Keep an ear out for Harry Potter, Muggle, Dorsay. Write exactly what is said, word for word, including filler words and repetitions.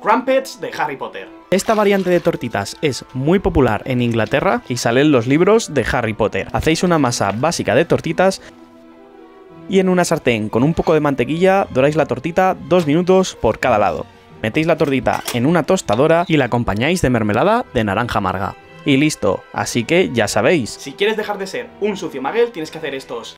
Crumpets de Harry Potter. Esta variante de tortitas es muy popular en Inglaterra y salen los libros de Harry Potter. Hacéis una masa básica de tortitas y en una sartén con un poco de mantequilla doráis la tortita dos minutos por cada lado. Metéis la tortita en una tostadora y la acompañáis de mermelada de naranja amarga. Y listo, así que ya sabéis. Si quieres dejar de ser un sucio Muggle, tienes que hacer estos.